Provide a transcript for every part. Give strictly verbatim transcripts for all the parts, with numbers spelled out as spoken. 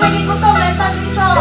ไปกินข้าวต้มเลยตอนที่ชอบ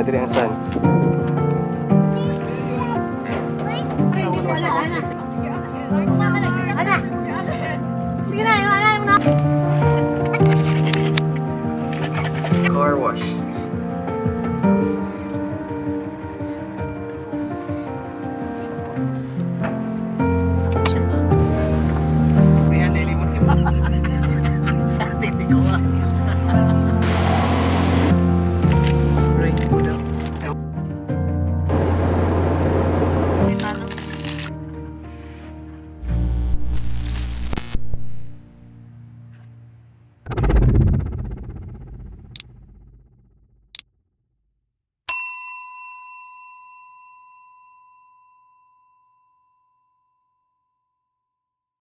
Ada yang san. Car wash.